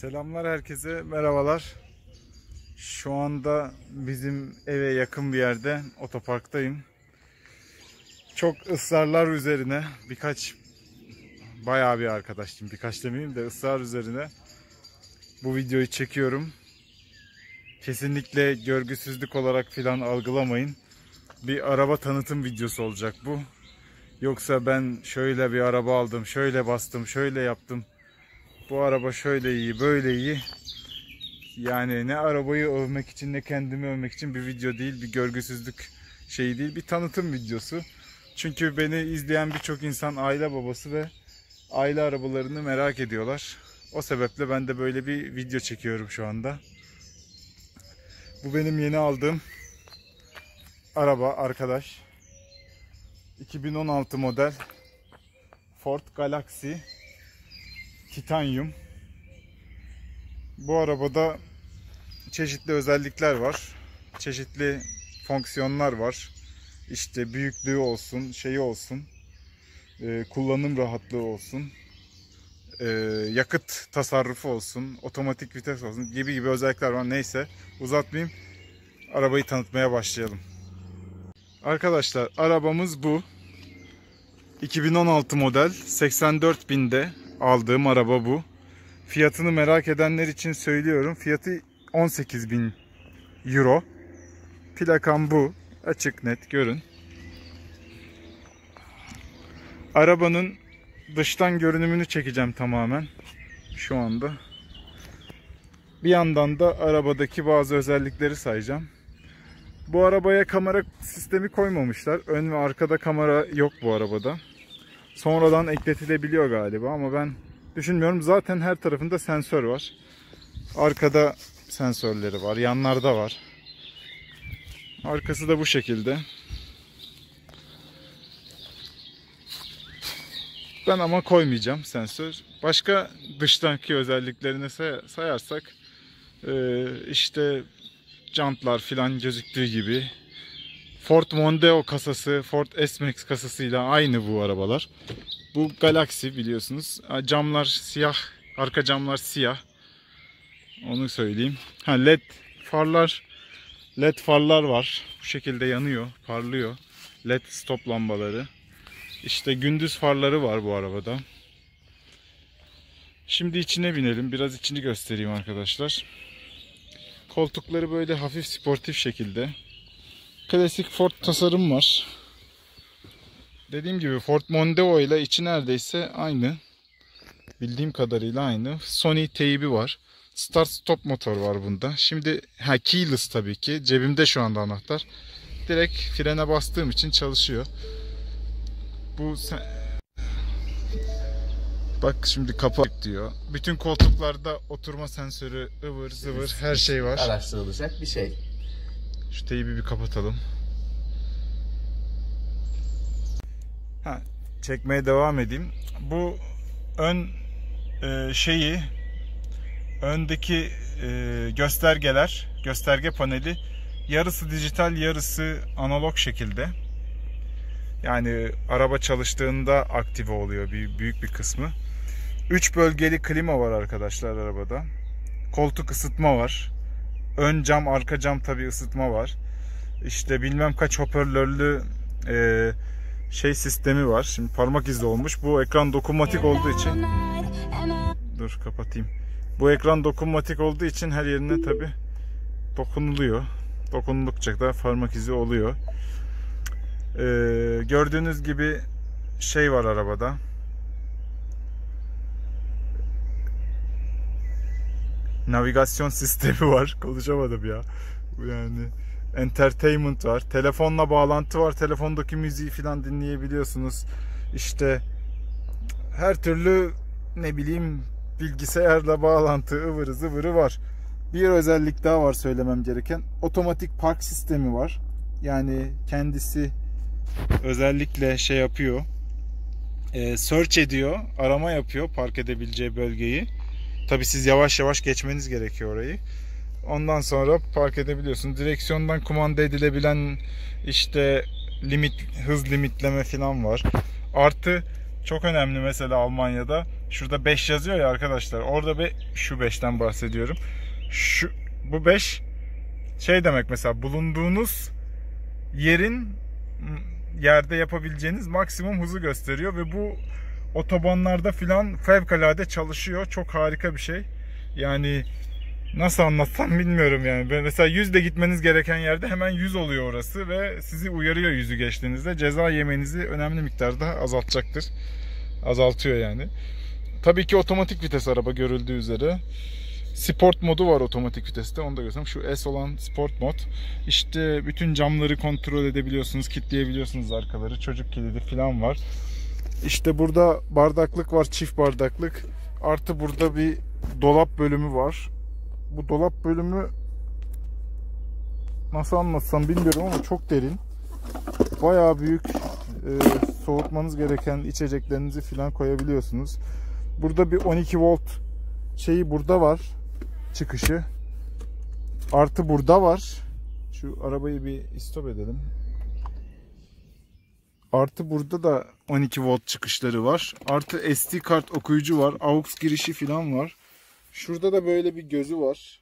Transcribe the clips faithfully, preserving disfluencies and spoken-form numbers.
Selamlar herkese, merhabalar. Şu anda bizim eve yakın bir yerde otoparktayım. Çok ısrarlar üzerine birkaç, bayağı bir arkadaşım, birkaç demeyeyim de ısrar üzerine bu videoyu çekiyorum. Kesinlikle görgüsüzlük olarak filan algılamayın. Bir araba tanıtım videosu olacak bu. Yoksa ben şöyle bir araba aldım, şöyle bastım, şöyle yaptım. Bu araba şöyle iyi, böyle iyi. Yani ne arabayı övmek için ne kendimi övmek için bir video değil, bir görgüsüzlük şeyi değil, bir tanıtım videosu. Çünkü beni izleyen birçok insan aile babası ve aile arabalarını merak ediyorlar. O sebeple ben de böyle bir video çekiyorum şu anda. Bu benim yeni aldığım araba arkadaş. iki bin on altı model Ford Galaxy Titanyum. Bu arabada çeşitli özellikler var. Çeşitli fonksiyonlar var. İşte büyüklüğü olsun, şeyi olsun, kullanım rahatlığı olsun, yakıt tasarrufu olsun, otomatik vites olsun gibi gibi özellikler var. Neyse, uzatmayayım. Arabayı tanıtmaya başlayalım. Arkadaşlar, arabamız bu. iki bin on altı model, seksen dört binde aldığım araba bu. Fiyatını merak edenler için söylüyorum. Fiyatı on sekiz bin euro. Plakam bu. Açık net görün. Arabanın dıştan görünümünü çekeceğim tamamen şu anda. Bir yandan da arabadaki bazı özellikleri sayacağım. Bu arabaya kamera sistemi koymamışlar. Ön ve arkada kamera yok bu arabada. Sonradan ekletilebiliyor galiba ama ben düşünmüyorum. Zaten her tarafında sensör var. Arkada sensörleri var, yanlarda var. Arkası da bu şekilde. Ben ama koymayacağım sensör. Başka dıştaki özelliklerini say sayarsak işte jantlar filan gözüktüğü gibi. Ford Mondeo kasası, Ford S-Max kasasıyla aynı bu arabalar. Bu Galaxy biliyorsunuz. Camlar siyah, arka camlar siyah. Onu söyleyeyim. Ha, led farlar, led farlar var. Bu şekilde yanıyor, parlıyor. Led stop lambaları. İşte gündüz farları var bu arabada. Şimdi içine binelim. Biraz içini göstereyim arkadaşlar. Koltukları böyle hafif sportif şekilde. Klasik Ford tasarım var. Dediğim gibi Ford Mondeo ile içi neredeyse aynı. Bildiğim kadarıyla aynı. Sony teybi var. Start stop motor var bunda. Şimdi ha, keyless tabii ki. Cebimde şu anda anahtar. Direkt frene bastığım için çalışıyor. Bu bak şimdi kapat diyor. Bütün koltuklarda oturma sensörü, ıvır zıvır her şey var. Araştırılacak bir şey. Şu teybi bir kapatalım. Ha, çekmeye devam edeyim. Bu ön e, şeyi öndeki e, göstergeler, gösterge paneli yarısı dijital, yarısı analog şekilde. Yani araba çalıştığında aktive oluyor bir büyük bir kısmı. üç bölgeli klima var arkadaşlar arabada. Koltuk ısıtma var. Ön cam, arka cam tabii ısıtma var. İşte bilmem kaç hoparlörlü e, şey sistemi var. Şimdi parmak izi olmuş. Bu ekran dokunmatik olduğu için. Dur kapatayım. Bu ekran dokunmatik olduğu için her yerine tabii dokunuluyor. Dokunulukça da parmak izi oluyor. Ee, gördüğünüz gibi şey var arabada. Navigasyon sistemi var. Konuşamadım ya. Yani entertainment var. Telefonla bağlantı var. Telefondaki müziği falan dinleyebiliyorsunuz. İşte her türlü ne bileyim bilgisayarla bağlantı ıvırı zıvırı var. Bir özellik daha var söylemem gereken. Otomatik park sistemi var. Yani kendisi özellikle şey yapıyor, search ediyor, arama yapıyor park edebileceği bölgeyi. Tabi siz yavaş yavaş geçmeniz gerekiyor orayı. Ondan sonra park edebiliyorsunuz. Direksiyondan kumanda edilebilen işte limit, hız limitleme falan var. Artı çok önemli mesela Almanya'da Şurada beş yazıyor ya arkadaşlar. Orada bir şu beşten bahsediyorum. Şu bu beş şey demek mesela, bulunduğunuz yerin yerde yapabileceğiniz maksimum hızı gösteriyor ve bu otobanlarda filan fevkalade çalışıyor. Çok harika bir şey. Yani nasıl anlatsam bilmiyorum yani. Mesela yüzde gitmeniz gereken yerde hemen yüz oluyor orası ve sizi uyarıyor yüzü geçtiğinizde. Ceza yemenizi önemli miktarda azaltacaktır. Azaltıyor yani. Tabii ki otomatik vites araba, görüldüğü üzere. Sport modu var otomatik viteste. Onu da göstereyim. Şu S olan sport mod. İşte bütün camları kontrol edebiliyorsunuz. Kilitleyebiliyorsunuz arkaları. Çocuk kilidi falan var. İşte burada bardaklık var. Çift bardaklık. Artı burada bir dolap bölümü var. Bu dolap bölümü nasıl anlatsam bilmiyorum ama çok derin. Bayağı büyük. E, soğutmanız gereken içeceklerinizi falan koyabiliyorsunuz. Burada bir on iki volt şeyi burada var. Çıkışı. Artı burada var. Şu arabayı bir stop edelim. Artı burada da on iki volt çıkışları var. Artı S D kart okuyucu var. A U X girişi falan var. Şurada da böyle bir gözü var.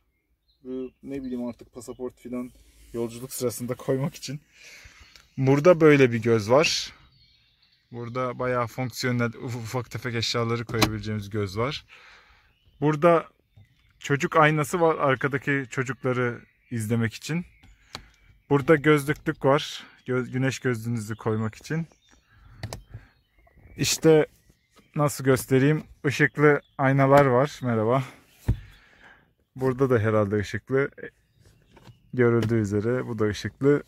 Bu, ne bileyim artık, pasaport falan yolculuk sırasında koymak için. Burada böyle bir göz var. Burada bayağı fonksiyonel ufak tefek eşyaları koyabileceğimiz göz var. Burada çocuk aynası var, arkadaki çocukları izlemek için. Burada gözlüklük var. Göz, güneş gözlüğünüzü koymak için. İşte nasıl göstereyim? Işıklı aynalar var. Merhaba. Burada da herhalde ışıklı. Görüldüğü üzere bu da ışıklı.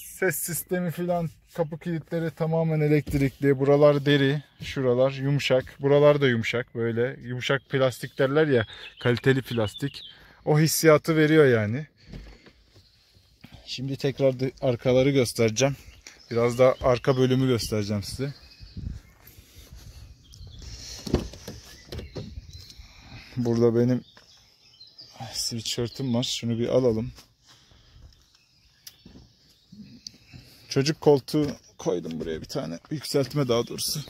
Ses sistemi filan, kapı kilitleri tamamen elektrikli. Buralar deri, şuralar yumuşak. Buralar da yumuşak, böyle yumuşak plastik derler ya, kaliteli plastik. O hissiyatı veriyor yani. Şimdi tekrar arkaları göstereceğim. Biraz da arka bölümü göstereceğim size. Burada benim sweatshirt'im var. Şunu bir alalım. Çocuk koltuğu koydum buraya bir tane. Yükseltme daha doğrusu.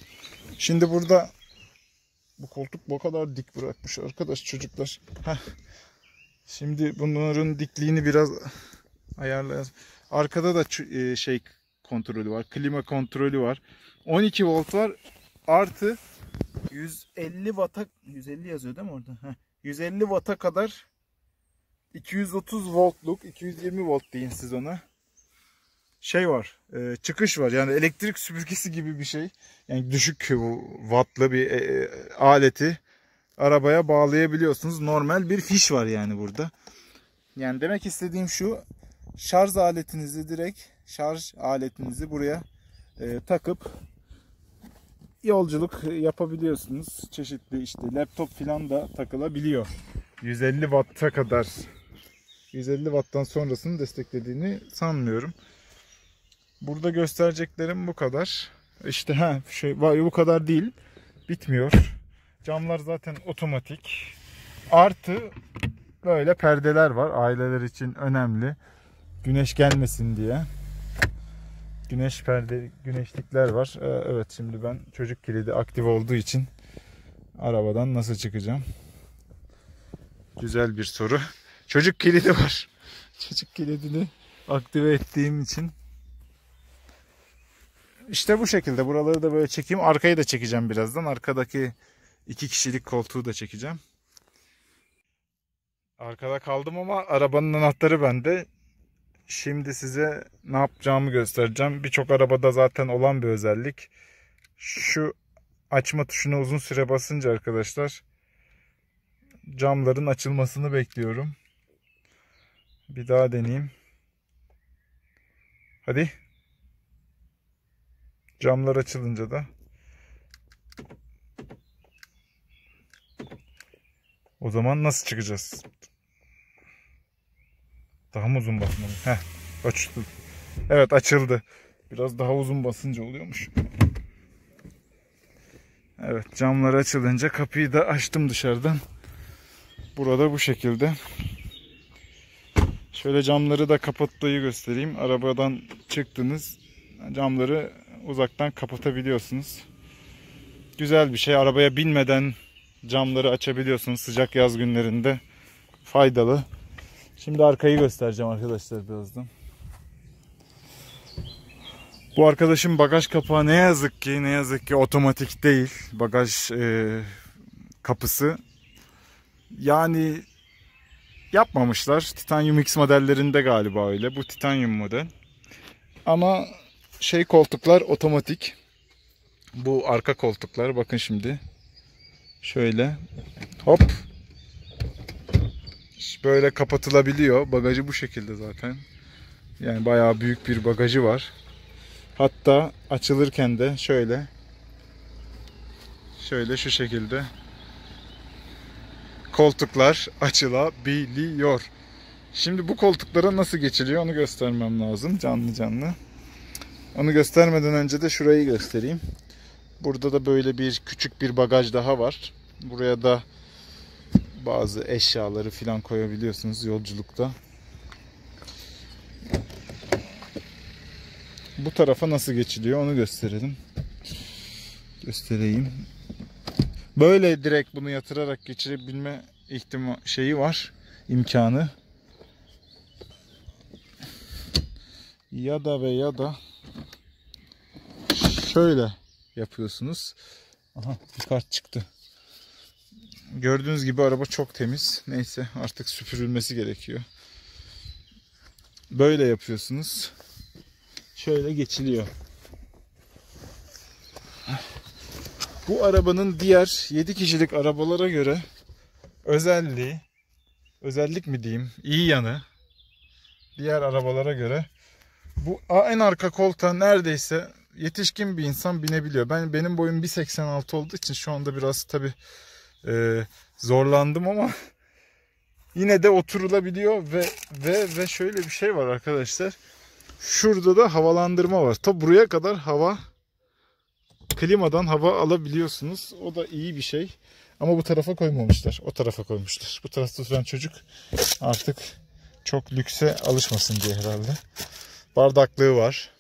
Şimdi burada bu koltuk bu kadar dik bırakmış arkadaş çocuklar. Heh. Şimdi bunların dikliğini biraz ayarlayalım. Arkada da şey kontrolü var. Klima kontrolü var. on iki volt var. Artı yüz elli watt'a yüz elli yazıyor değil mi orada? Heh. yüz elli watt'a kadar iki yüz otuz voltluk, iki yüz yirmi volt deyin siz ona. Şey var, e, çıkış var yani, elektrik süpürgesi gibi bir şey. Yani düşük wattlı bir e, e, aleti arabaya bağlayabiliyorsunuz. Normal bir fiş var yani burada. Yani demek istediğim şu, şarj aletinizi direkt şarj aletinizi buraya e, takıp yolculuk yapabiliyorsunuz. Çeşitli işte laptop falan da takılabiliyor. yüz elli watt'a kadar, yüz elli watt'tan sonrasını desteklediğini sanmıyorum. Burada göstereceklerim bu kadar. İşte ha şey bu kadar değil. Bitmiyor. Camlar zaten otomatik. Artı böyle perdeler var. Aileler için önemli. Güneş gelmesin diye. Güneş perde, güneşlikler var. Ee, evet şimdi ben çocuk kilidi aktif olduğu için arabadan nasıl çıkacağım? Güzel bir soru. Çocuk kilidi var. Çocuk kilidini aktive ettiğim için. İşte bu şekilde. Buraları da böyle çekeyim. Arkayı da çekeceğim birazdan. Arkadaki iki kişilik koltuğu da çekeceğim. Arkada kaldım ama arabanın anahtarı bende. Şimdi size ne yapacağımı göstereceğim. Birçok arabada zaten olan bir özellik. Şu açma tuşuna uzun süre basınca arkadaşlar camların açılmasını bekliyorum. Bir daha deneyeyim. Hadi. Camlar açılınca da o zaman nasıl çıkacağız? Daha mı uzun basmalı? Heh, açıldı. Evet açıldı. Biraz daha uzun basınca oluyormuş. Evet, camlar açılınca kapıyı da açtım dışarıdan. Burada bu şekilde. Şöyle camları da kapattığı göstereyim. Arabadan çıktınız, camları uzaktan kapatabiliyorsunuz. Güzel bir şey. Arabaya binmeden camları açabiliyorsunuz sıcak yaz günlerinde. Faydalı. Şimdi arkayı göstereceğim arkadaşlar birazdan. Bu arkadaşın bagaj kapağı ne yazık ki ne yazık ki otomatik değil. Bagaj e, kapısı. Yani yapmamışlar. Titanyum X modellerinde galiba öyle. Bu Titanyum model. Ama şey koltuklar otomatik. Bu arka koltuklar. Bakın şimdi. Şöyle. Hop. Böyle kapatılabiliyor. Bagajı bu şekilde zaten. Yani bayağı büyük bir bagajı var. Hatta açılırken de şöyle. Şöyle şu şekilde. Koltuklar açılabiliyor. Şimdi bu koltuklara nasıl geçiliyor onu göstermem lazım canlı canlı. Onu göstermeden önce de şurayı göstereyim. Burada da böyle bir küçük bir bagaj daha var. Buraya da bazı eşyaları falan koyabiliyorsunuz yolculukta. Bu tarafa nasıl geçiliyor onu gösterelim. Göstereyim. Böyle direkt bunu yatırarak geçirebilme ihtimali şeyi var, imkanı. Ya da ve ya da şöyle yapıyorsunuz. Aha, bir kart çıktı. Gördüğünüz gibi araba çok temiz. Neyse, artık süpürülmesi gerekiyor. Böyle yapıyorsunuz. Şöyle geçiliyor. Bu arabanın diğer yedi kişilik arabalara göre özelliği, özellik mi diyeyim, iyi yanı diğer arabalara göre bu en arka koltuğa neredeyse yetişkin bir insan binebiliyor. Ben benim boyum bir seksen altı olduğu için şu anda biraz tabii e, zorlandım ama yine de oturulabiliyor ve ve ve şöyle bir şey var arkadaşlar. Şurada da havalandırma var. Ta buraya kadar hava, klimadan hava alabiliyorsunuz. O da iyi bir şey. Ama bu tarafa koymamışlar. O tarafa koymuşlar. Bu tarafta oturan çocuk artık çok lükse alışmasın diye herhalde. Bardaklığı var.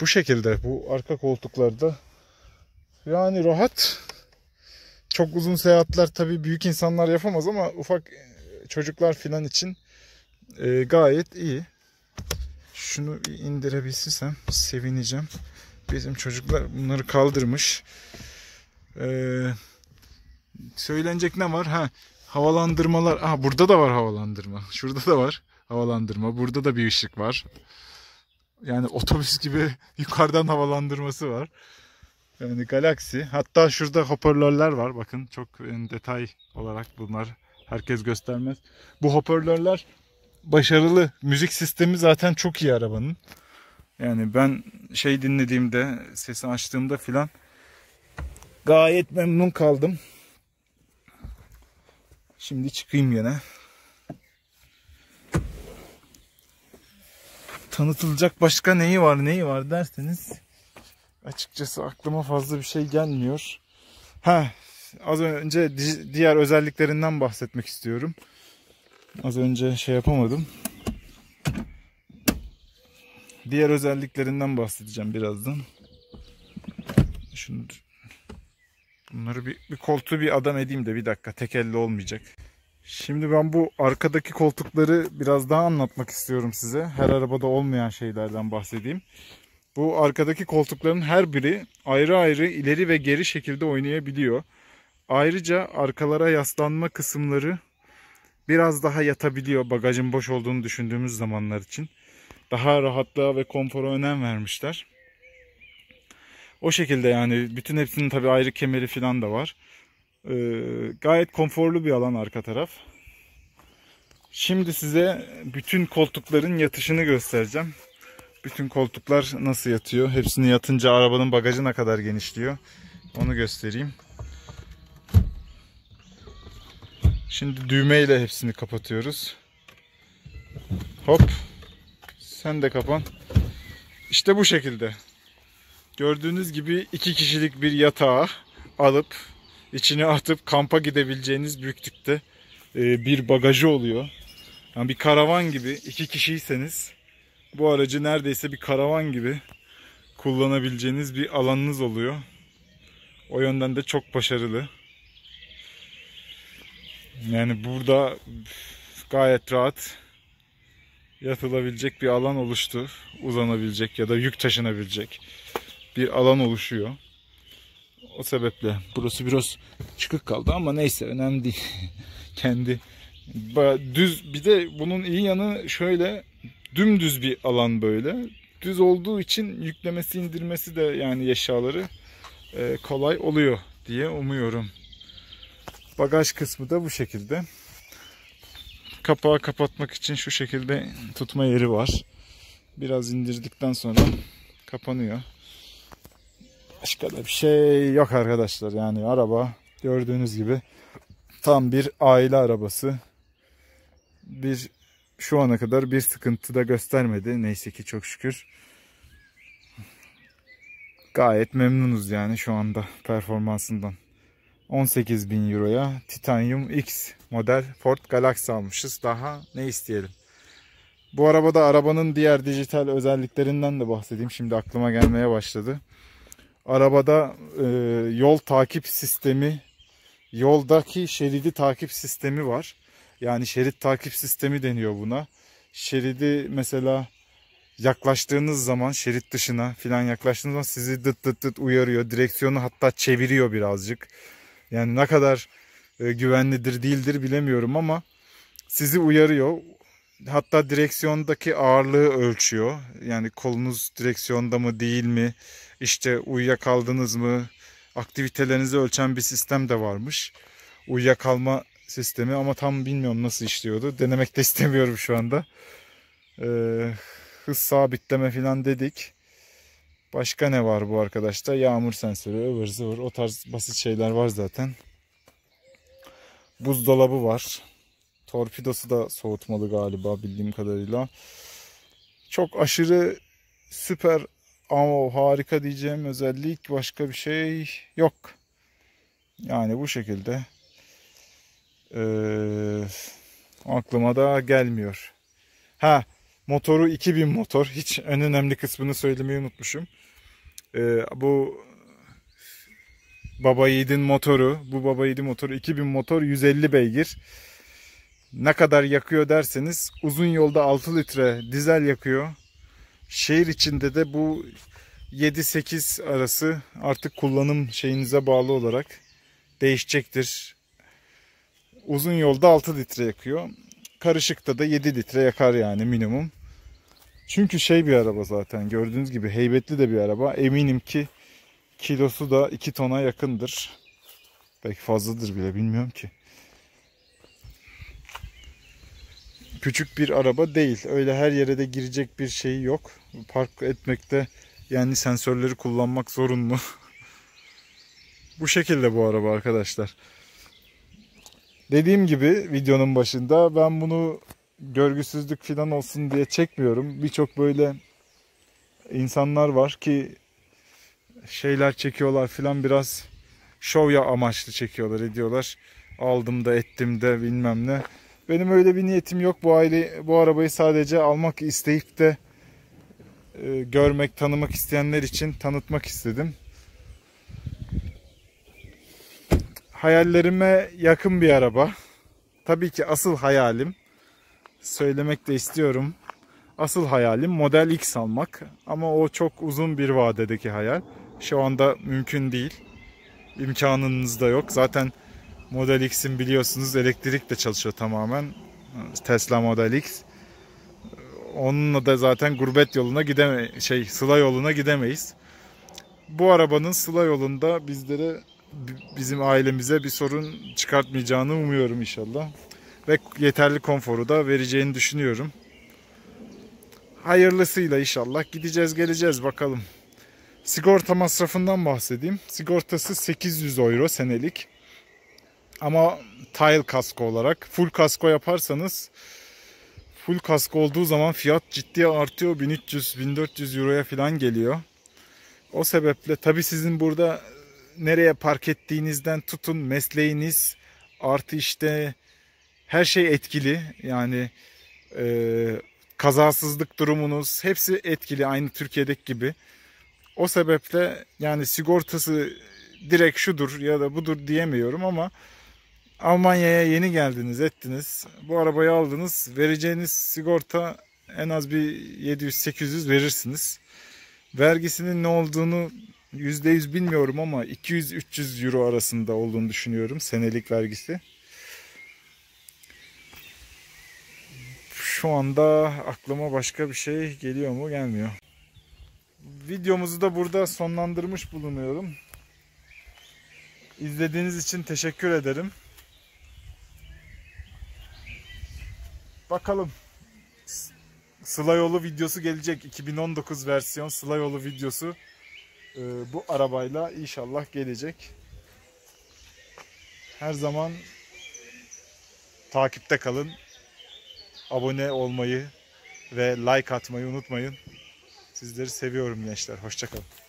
Bu şekilde bu arka koltuklarda yani rahat. Çok uzun seyahatler tabii büyük insanlar yapamaz ama ufak çocuklar falan için e, gayet iyi. Şunu indirebilsem sevineceğim. Bizim çocuklar bunları kaldırmış. Ee, söylenecek ne var? Ha, havalandırmalar. Ah, burada da var havalandırma. Şurada da var havalandırma. Burada da bir ışık var. Yani otobüs gibi yukarıdan havalandırması var. Yani Galaxy. Hatta şurada hoparlörler var. Bakın çok detay olarak bunlar herkes göstermez. Bu hoparlörler başarılı. Müzik sistemi zaten çok iyi arabanın. Yani ben şey dinlediğimde, sesi açtığımda filan gayet memnun kaldım. Şimdi çıkayım yine. Tanıtılacak başka neyi var, neyi var derseniz açıkçası aklıma fazla bir şey gelmiyor. Ha, az önce diğer özelliklerinden bahsetmek istiyorum. Az önce şey yapamadım. Diğer özelliklerinden bahsedeceğim birazdan. Şunu, bunları bir, bir koltuğu bir adam edeyim de bir dakika. Tek elle olmayacak. Şimdi ben bu arkadaki koltukları biraz daha anlatmak istiyorum size. Her arabada olmayan şeylerden bahsedeyim. Bu arkadaki koltukların her biri ayrı ayrı ileri ve geri şekilde oynayabiliyor. Ayrıca arkalara yaslanma kısımları biraz daha yatabiliyor bagajın boş olduğunu düşündüğümüz zamanlar için. Daha rahatlığa ve konfora önem vermişler. O şekilde yani bütün hepsinin tabii ayrı kemeri falan da var. Ee, gayet konforlu bir alan arka taraf. Şimdi size bütün koltukların yatışını göstereceğim. Bütün koltuklar nasıl yatıyor? Hepsini yatınca arabanın bagajı ne kadar genişliyor? Onu göstereyim. Şimdi düğmeyle hepsini kapatıyoruz. Hop. Sen de kapan. İşte bu şekilde. Gördüğünüz gibi iki kişilik bir yatağı alıp içine atıp kampa gidebileceğiniz büyüklükte bir bagajı oluyor. Yani bir karavan gibi iki kişiyseniz bu aracı neredeyse bir karavan gibi kullanabileceğiniz bir alanınız oluyor. O yönden de çok başarılı. Yani burada gayet rahat yatılabilecek bir alan oluştu. Uzanabilecek ya da yük taşınabilecek bir alan oluşuyor. O sebeple burası biraz çıkık kaldı ama neyse, önemli değil. Kendi düz, bir de bunun iyi yanı şöyle, dümdüz bir alan böyle. Düz olduğu için yüklemesi, indirmesi de yani eşyaları kolay oluyor diye umuyorum. Bagaj kısmı da bu şekilde. Kapağı kapatmak için şu şekilde tutma yeri var. Biraz indirdikten sonra kapanıyor. Başka da bir şey yok arkadaşlar. Yani araba gördüğünüz gibi tam bir aile arabası. Bir şu ana kadar bir sıkıntı da göstermedi. Neyse ki çok şükür. Gayet memnunuz yani şu anda performansından. on sekiz bin euroya Titanyum X model Ford Galaxy almışız. Daha ne isteyelim? Bu arabada arabanın diğer dijital özelliklerinden de bahsedeyim. Şimdi aklıma gelmeye başladı. Arabada e, yol takip sistemi, yoldaki şeridi takip sistemi var. Yani şerit takip sistemi deniyor buna. Şeridi mesela yaklaştığınız zaman, şerit dışına falan yaklaştığınız zaman sizi dıt dıt dıt uyarıyor. Direksiyonu hatta çeviriyor birazcık. Yani ne kadar güvenlidir değildir bilemiyorum ama sizi uyarıyor. Hatta direksiyondaki ağırlığı ölçüyor. Yani kolunuz direksiyonda mı değil mi? İşte uyuyakaldınız mı? Aktivitelerinizi ölçen bir sistem de varmış. Uyuyakalma sistemi ama tam bilmiyorum nasıl işliyordu. Denemek de istemiyorum şu anda. Ee, hız sabitleme falan dedik. Başka ne var bu arkadaşta? Yağmur sensörü, ıvır zıvır, o tarz basit şeyler var zaten. Buzdolabı var. Torpidosu da soğutmalı galiba bildiğim kadarıyla. Çok aşırı süper ama harika diyeceğim özellik, başka bir şey yok. Yani bu şekilde ee, aklıma da gelmiyor. Ha, motoru iki bin motor. Hiç en önemli kısmını söylemeyi unutmuşum. Ee, bu Baba Yiğit'in motoru. Bu Baba Yiğit'in motoru iki bin motor, yüz elli beygir. Ne kadar yakıyor derseniz uzun yolda altı litre dizel yakıyor. Şehir içinde de bu yedi sekiz arası artık kullanım şeyinize bağlı olarak değişecektir. Uzun yolda altı litre yakıyor. Karışıkta da yedi litre yakar yani minimum. Çünkü şey bir araba zaten, gördüğünüz gibi heybetli de bir araba. Eminim ki kilosu da iki tona yakındır. Belki fazladır bile, bilmiyorum ki. Küçük bir araba değil. Öyle her yere de girecek bir şey yok. Park etmekte yani sensörleri kullanmak zorunlu. Bu şekilde bu araba arkadaşlar. Dediğim gibi videonun başında ben bunu görgüsüzlük falan olsun diye çekmiyorum. Birçok böyle insanlar var ki şeyler çekiyorlar falan, biraz şov ya amaçlı çekiyorlar, ediyorlar. Aldım da ettim de bilmem ne. Benim öyle bir niyetim yok. Bu aile, bu arabayı sadece almak isteyip de e, görmek, tanımak isteyenler için tanıtmak istedim. Hayallerime yakın bir araba. Tabii ki asıl hayalim, söylemek de istiyorum, asıl hayalim Model X almak. Ama o çok uzun bir vadedeki hayal. Şu anda mümkün değil. İmkanınız da yok. Zaten Model X'in biliyorsunuz elektrikle çalışıyor tamamen. Tesla Model X. Onunla da zaten gurbet yoluna gideme, şey, sıla yoluna gidemeyiz. Bu arabanın sıla yolunda bizlere, bizim ailemize bir sorun çıkartmayacağını umuyorum inşallah. Ve yeterli konforu da vereceğini düşünüyorum. Hayırlısıyla inşallah gideceğiz geleceğiz bakalım. Sigorta masrafından bahsedeyim. Sigortası sekiz yüz euro senelik. Ama tile kasko olarak full kasko yaparsanız, full kasko olduğu zaman fiyat ciddiye artıyor. bin üç yüz bin dört yüz euroya falan geliyor. O sebeple tabii sizin burada nereye park ettiğinizden tutun, mesleğiniz, artı işte her şey etkili. Yani e, kazasızlık durumunuz, hepsi etkili, aynı Türkiye'deki gibi. O sebeple yani sigortası direkt şudur ya da budur diyemiyorum ama Almanya'ya yeni geldiniz, ettiniz. Bu arabayı aldınız. Vereceğiniz sigorta en az bir yedi yüz sekiz yüz verirsiniz. Vergisinin ne olduğunu yüzde yüz bilmiyorum ama iki yüz üç yüz euro arasında olduğunu düşünüyorum. Senelik vergisi. Şu anda aklıma başka bir şey geliyor mu? Gelmiyor. Videomuzu da burada sonlandırmış bulunuyorum. İzlediğiniz için teşekkür ederim. Bakalım. Sıla yolu videosu gelecek. iki bin on dokuz versiyon Sıla yolu videosu bu arabayla inşallah gelecek. Her zaman takipte kalın. Abone olmayı ve like atmayı unutmayın. Sizleri seviyorum gençler. Hoşça kalın.